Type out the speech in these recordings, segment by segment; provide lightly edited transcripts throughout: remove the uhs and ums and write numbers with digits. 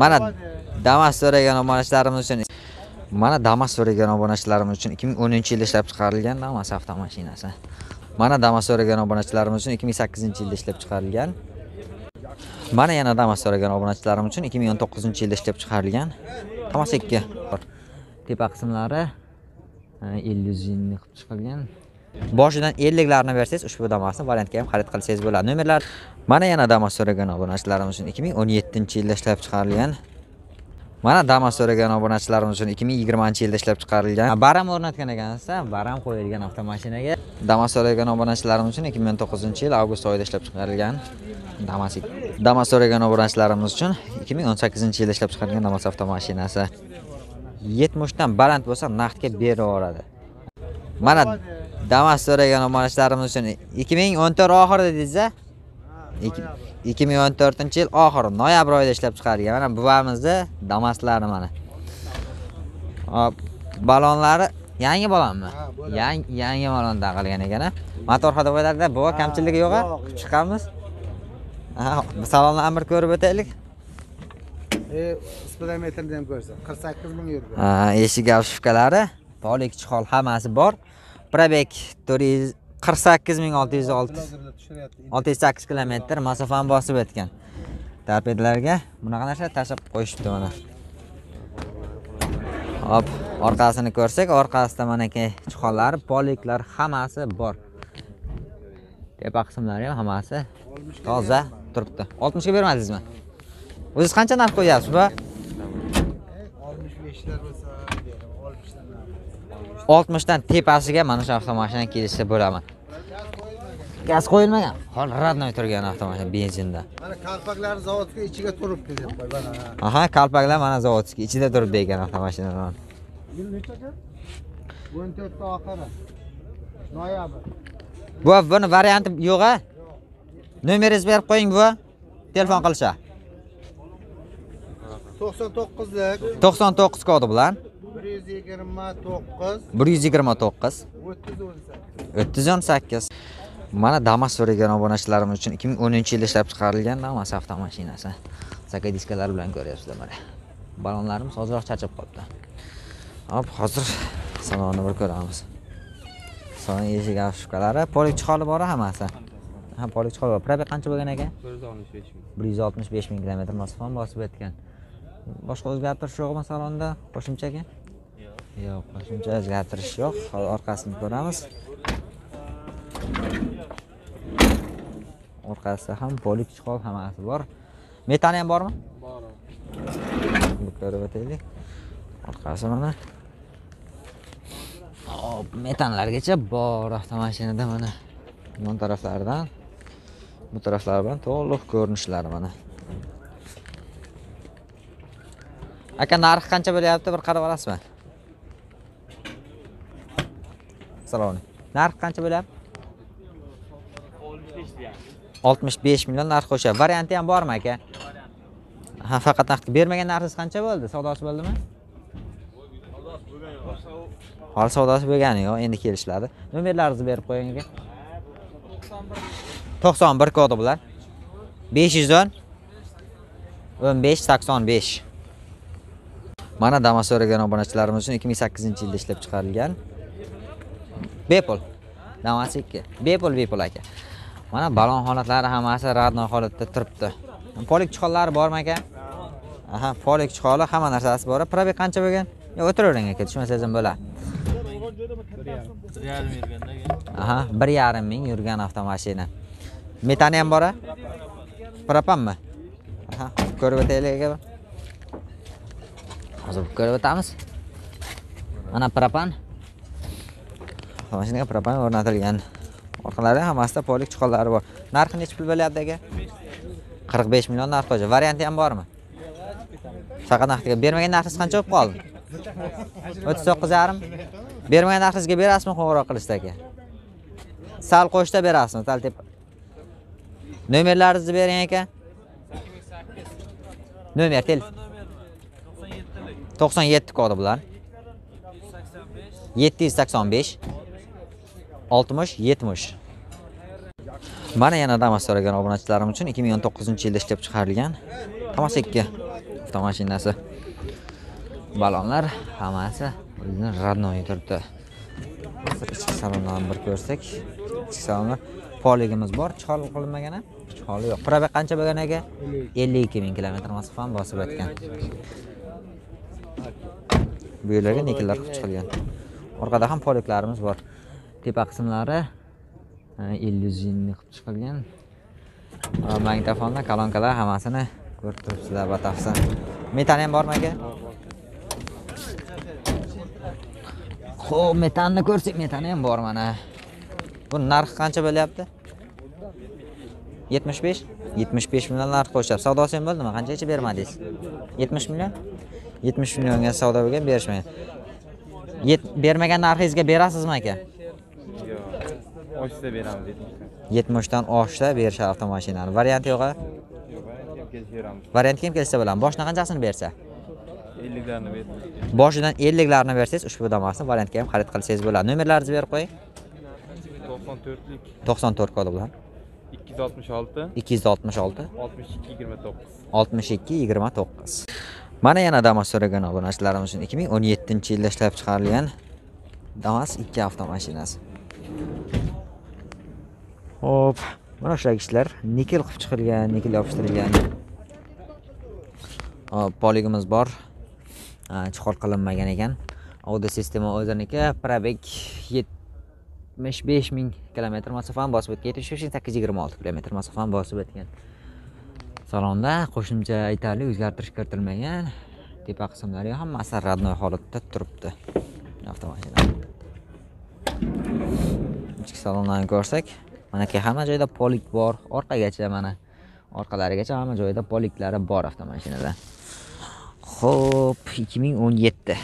Mana Damas so'ragan obunachilarimiz uchun, mana Damas so'ragan obunachilarimiz uchun 2010-yilda ishlab chiqarilgan Damas avtomashinasi. Mana Damas so'ragan obunachilarimiz uchun 2008-yilda ishlab chiqarilgan. Mana yana Damas so'ragan obunachilarimiz uchun 2019-yilda ishlab chiqarilgan Damas 2. Tepa qismlari 50 yilni qilib chiqilgan. Boshidan 50larni bersangiz, ushbu Damasni variantga ham xarid qilsangiz bo'ladi. Nomerlar mana yana Damas so'ragan obunachilarimiz uchun 2017-yilda ishlab chiqarilgan. Mana Damas so'ragan obunachilarimiz uchun 2020-yilda ishlab chiqarilgan. Baram o'rnatgan ekansiz-a, baram qo'yilgan avtomashinaga. Damas so'ragan obunachilarimiz uchun 2019-yil avgust oyida ishlab chiqarilgan Damas. Damas so'ragan obunachilarimiz uchun 2018-yilda ishlab chiqarilgan Damas avtomashinasi. 70 dan baland bo'lsa naqdga berib oladi. Mana Damas so'ragan obunachilarimiz uchun 2014 oxirida dedingiz-a? 2014-yil oxiri noyabr oyida ishlab chiqarilgan. Mana buvamizni Damaslari mana. Hop, balonlari yangi balonmi? Yangi balon taqilgan ekan-a. Motor xadovalarida bu kamchiligi yo'q-a? Chiqamiz. Salonni amir ko'rib o'taylik. Spidometrni ham ko'rsa 48000 yurdi. Eshik avshifkalari, polik chihol hammasi bor. Probek 486,668 kilometr masofani bosib o'tgan. Torpedlarga bunaqa narsa tashab qo'yishibdi mana. Hop, orqasini ko'rsak, orqasida mana key chiqonlari, poliklar hammasi bor. Tepa qismlari ham hammasi toza turibdi. 60 ga bermadingizmi? O'zingiz qancha narx qo'yapsiz bu? 65lar bo'lsa, 60 dan tepasiga mana shu avtomashina kelishsa bo'laman. Gaz qo'yilmagan, hol radnoy turgan avtomashina benzinda. Mana kalpaklar zavodga ichiga turibdi deb qo'yman. Aha, kalpaklar mana zavodga ichida turibdi ekan avtomashinalar. Yil nechaga? 14 oxiri. Noyabr. Bu buni varianti yo'q-a? Yo'q. Nomeringizni berib qo'ying bu. Telefon qilsa. 99lik 99 kodi bilan 129 328. Mana Damas so'ragan obunachilarimiz uchun 2010-yilda ishlab chiqarilgan Damas avtomashinasi. Zaka diskalar bilan ko'ryapsizlar mana. Balonlarimiz hozirroq chachib qoldi. Hop, hozir salonni bir ko'ramiz. Salon eshigi avshifkalari, polik chiholi bor hammasi. Ha, polik chiholi bor. Probek qancha bo'lgan ekan? 165,000 kilometr masofani bosib o'tgan. Boshqa o'zgartirish yo'qmi salonda? Qo'shimchaga? Yo'q, qo'shimcha o'zgartirish yo'q. Hozir orqasini ko'ramiz. Orqasida ham polik chiqol hammasi bor. Metani ham bormi? Bor. Bu ko'rib o'taylik. Orqasi mana. Hop, metanlargacha bor avtomashinada mana. Yon taraflaridan, bu taraflar bilan to'liq ko'rinishlari mana. Aka, narxi qancha bo'lyapti? Bir qarab olasizmi? Saloni. Narxi qancha bo'lyapti? 65 million narx qo'sha. Varianti ham bormi aka? Ha, faqat naqd bermagan narxingiz qancha bo'ldi? Savdosi bo'ldimi? Hali savdosi bo'lgani yo'q, endi kelishiladi. Nomerlaringizni berib qo'ying aka. 91 kodi bilan 510 1585. Mana Damas so'ragan obunachilarimiz uchun 2008-yilda ishlab chiqarilgan bepul Damas 2. Bepul aka. Mana balon holatlari hammasi radnoy holatda turibdi. Polik chiqonlari bormi aka? Aha, polik chiqoli hamma narsasi bor. Probek qancha bo'lgan? Yo, o'tiravering aka, tushmasangiz ham bo'ladi. 1.5 yurganda aka. Aha, 1.5 ming yurgan avtomashina. Metani ham bor-a? Propanmi? Aha, ko'rib o'taylik aka. Hozir ko'rib o'tamiz. Mana propan. Avtomashinaga propan o'rnatilgan. Orqalari hammasida polik chiqonlari bor. Narxi necha pul bo'lyapti aka? 45 million narx qo'ydi. Varianti ham bormi? Faqat naqdga bermagan narxingiz qancha bo'lib qoldi? 39,5. Bermagan narxingizga berasizmi qo'ng'iroq qilishda aka? Sal qo'shda berasizmi? Sal deb. Nomerlaringizni bering aka. 2008. Nomer telefon 97 kodi bilan 785 60 70. Mana yana Damas so'ragan obunachilarimiz uchun 2019-yilda ishlab chiqarilgan Damas 2 pochta mashinasi. Balonlar hammasi o'zini radnoyi turibdi. Ichki salonlarni bir ko'rsak, ichki salonlar poligimiz bor, chol qilinmagan, choli yo'q. Probek qancha bo'lgan aka? 52 000 kilometr masofani bosib o'tgan. Bu yerlarga nikellar qilib chiqilgan. Orqada ham poliklarimiz bor. Tepa qismlari 50 000 qilib chiqilgan. Magnitofonlar, kolonkalar hammasini ko'rib turibsizlar batafsil. Metan ham bormi aka? Xo'p, metanni ko'rsak, metan ham bor mana. Bu narxi qancha bo'lyapti? 75? 75 million narx qo'yishdi. Savdosi ham bo'ldimi? Qanchaga bermadingiz? 70 million? 70 millionga savdo bo'lgan, berishmaydi. Bermagan narxingizga berasizmi aka? Yo'q. Oshda beramiz 70 dan oshda berish avtomashinani. Varianti yo'q-a? Yo'q, variant kelsa beramiz. Variant kim kelsa bo'ladi. Boshdan qanchasini bersa? 50 larni beramiz. Boshidan 50 larni bersangiz, ushbu Damas'ni variantga ham xarid qilsangiz bo'ladi. Nomerlaringizni berib qo'ying. 94 kod bilan 266 62 29. Mana yana Damas so'ragan obunachilarimiz uchun 2017-yilda ishlab chiqarilgan Damas 2 avtomashinasi. Hop, mana ishlagishlar nikel qilib chiqilgan, nikel yopishtirilgan. Poligimiz bor. Chiqor qilinmagan ekan. Audio sistema o'ziniki. Probek 75 000 kilometr masofani bosib o'tgan, 7826 kilometr masofani bosib o'tgan. Salonda qo'shimcha aytarli o'zgartirish kiritilmagan. Tepa qismlari hammasi radnoy holatda turibdi. Avtomashina. Ichki salonlarni ko'rsak, mana hamma joyda polik bor, orqagacha mana orqalarigacha hamma joyda poliklari bor avtomashinada. Xo'p, 2017.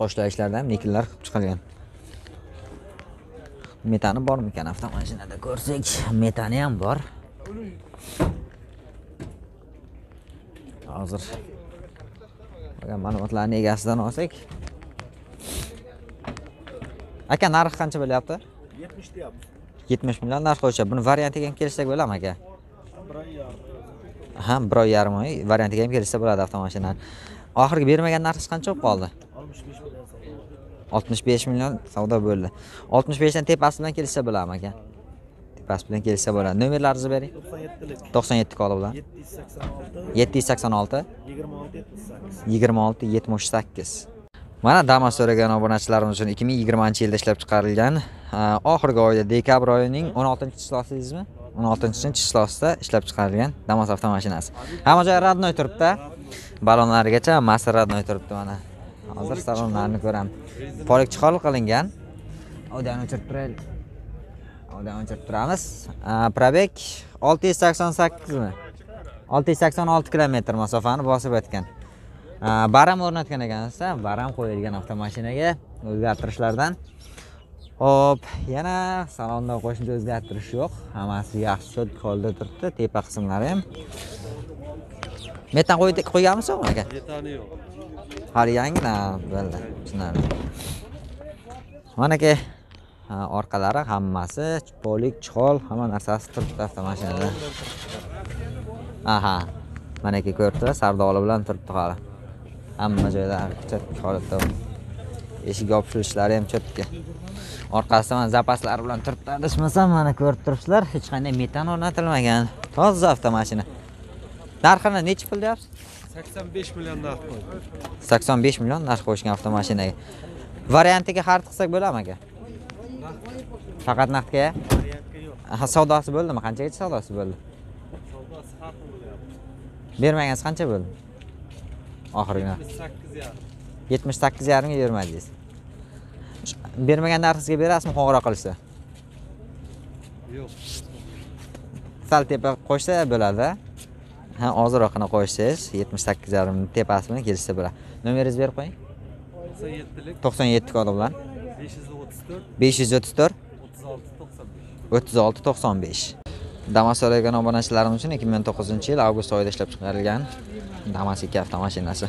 Qo'shlayishlarda ham nikellar qilib chiqilgan. Metani bormikan avtomashinada ko'rsak, metani ham bor. Hozir ma'lumotlarni egasidan olsak. Aka, narxi qancha bo'lyapti? 70 deyapmiz. 70 million narx qo'ysa, buni variantiga ham kelsak bo'ladimi aka? 1.5. Ha, 1.5 oy variantiga ham kelsa bo'ladi avtomashina. Oxirgi bermagan narxi qancha bo'lib qoldi? 65 milyon savdo bo'ldi. 65 dan tepasi bilan kelsa bo'ladimi aka? Tepasi bilan kelsa bo'ladi. Nomerlaringizni bering. 97 kodi bilan 786 26 78. Mana Damas so'ragan obunachilarimiz uchun 2020-yilda ishlab chiqarilgan, oxirgi oyda dekabr oyining 16-chislosida deysizmi? 16-chislosida ishlab chiqarilgan Damas avtomashinasi. Hamma joyi radnoy turibdi. Balonlarigacha masa radnoy turibdi mana. Hozir salonlarni ko'ram. Polik chiqarib qilingan. Odani o'chirib turaylik. Odani o'chirib turamiz. Probek 688mi? 686 kilometr masofani bosib o'tgan. Baram o'rnatgan ekansiz, baram qo'yilgan avtomashinaga o'zgartirishlardan. Hop, yana salonda qo'shimcha o'zgartirish yo'q. Hammasi yaxshi holda turibdi, tepa qismlari ham. Metan qo'yganmisiz aka? Metani yo'q. Hali yangina bo'ldi. Tushunarli. Mana aka, orqalari hammasi polik, chol, hamma narsasi turibdi avtomashinada. Aha. Mana aka ko'rdi, sardoli bilan turibdi hali. Hamma joylari chotki holatda. Eshik yopishishlari ham chotki. Orqasida mana zapaslari bilan turibdi. Adashmasam mana ko'rib turibsizlar, hech qanday metan o'rnatilmagan. Toza avtomashina. Narxini necha pul deyapsiz? 85 million narx qo'ydi. 85 million narx qo'yishgan avtomashinaga. Variantiga xarid qilsak bo'ladimi aka? Faqat naqdga? Variantga yo'q. Savdosi bo'ldimi? Qanchagacha savdosi bo'ldi? Savdosi har xil bo'lyapti. Bermagingiz qancha bo'ldi? Oxirgi 78.5. 78.5 ga bermadingiz. Bermagan narxingizga berasizmi qo'ng'iroq qilsa? Yo'q. Sal tepa qo'ysa bo'ladi. Ha, oziroqni qo'ysangiz 78.5 ning tepasi bilan kelsa bo'ladi. Nomeringizni berib qo'ying. 97 kodi bilan 534 36 95. Damas so'ragan obunachilarimiz uchun 2009-yil avgust oyida ishlab chiqarilgan Damas 2 avtomashinasi.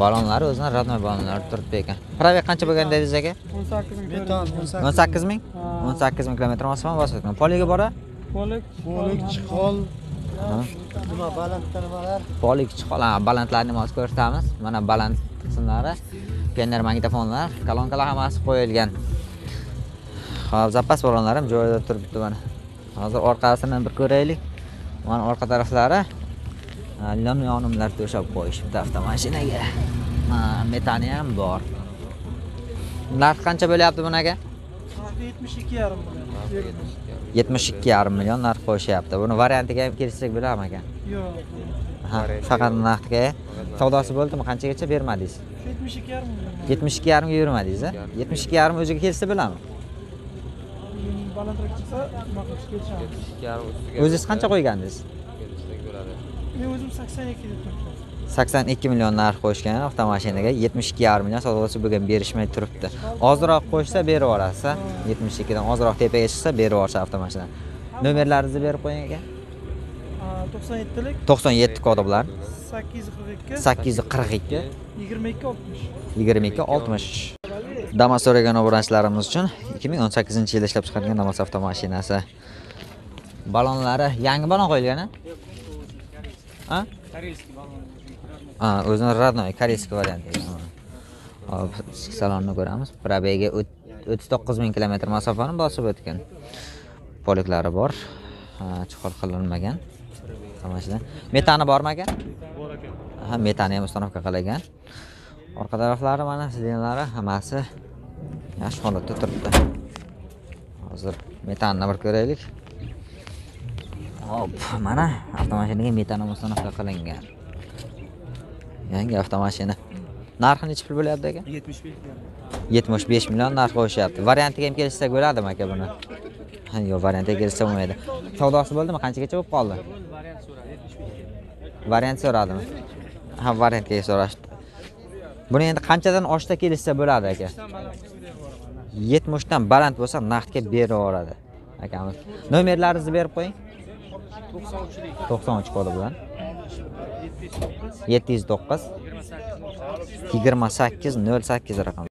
Balonlari o'zini radnoy balonlari turibdi ekan. Probek qancha bo'lgan dedingiz aka? 18 000 kilometr masofani bosib o'tgan. Poliga bora? Polik, chiqol Polikchi qolam, balandlarni mos ko'rsatamiz. Mana baland qismlari, plener magnitofonlar, kolonkalar hammasi qo'yilgan. Xo'p, zapas balonlarim joyida turibdi mana. Hozir orqasini bir ko'raylik. Mana orqa taraflari lamyonimlar to'shab qo'yishibdi avtomashinaga. Mana metani ham bor. Narx qancha bo'lyapti bunaga? 72,5 milyon. 72,5 milyon narx qo'yishyapti. Buni variantiga ham kelishsak bo'larmi aka? Yo'q. Ha, faqat narxga. Savdosi bo'ldimi? Qanchagacha bermadingiz? 72,5 milyon. 72,5 ga yurmadingiz, a? 72,5 o'ziga kelsa bo'larmi? Balandroq chiqsa, nima qilish kelishadi? 72,5 ustiga. O'zingiz qancha qo'ygandingiz? Kelishsak bo'ladi. Men o'zim 82 deb turibman. 82 milyon narx qo'yishgan avtomashinaga 72,5 milyon savdosi bo'lgan berishmay turibdi. Ozroq qo'ysa berib yorasiz, 72 dan ozroq tepaga chiqsa berib yorsa avtomashina. Nomerlaringizni berib qo'ying aka. 97 lik 97 kodi bilan 842 22 60. Damas so'ragan obunachilarimiz uchun 2018-yilda ishlab chiqarilgan Damas avtomashinasi. Balonlari yangi balon qo'yilgan-a? Ha? Koreyski balon. Ha, o'zini radnoy koreyski varianti. Hop, salonni ko'ramiz. Probega 39,000 km masofani bosib o'tgan. Poliklari bor. Chuqur qilinmagan. Tomashida. Metani bormi aka? Bor aka. Ha, metani ham ustanovka qilingan. Orqa taraflari mana silinlari hammasi yaxshi holatda turibdi. Hozir metanni bir ko'raylik. Hop, mana avtomashinaga metani ustanovka qilingan. Yangi avtomashina. Narxi necha pul bo'lyapti aka? 75 milyon narx qo'yishyapti. Variantiga ham kelishsak bo'ladimi aka buni? Ha, yo'q, variantga kelishsa bo'lmaydi. Savdosi bo'ldimi? Qanchagacha bo'lib qoldi? Variant so'radimi? Ha, variantga so'rashdi. Buni endi qanchadan oshda kelishsa bo'ladi aka? 70 dan baland bo'lsa narxga berib yuboradi akamiz. Nomerlaringizni berib qo'ying. 93 kodi bilan. 709 28 08 raqam.